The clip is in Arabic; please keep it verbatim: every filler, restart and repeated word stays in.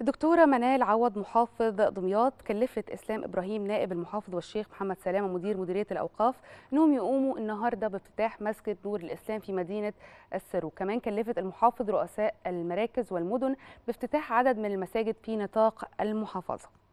الدكتورة منال عوض محافظ دمياط كلفت اسلام ابراهيم نائب المحافظ والشيخ محمد سلامه مدير مديريه الاوقاف انهم يقوموا النهارده بافتتاح مسجد نور الاسلام في مدينه السرو. كمان كلفت المحافظ رؤساء المراكز والمدن بافتتاح عدد من المساجد في نطاق المحافظه.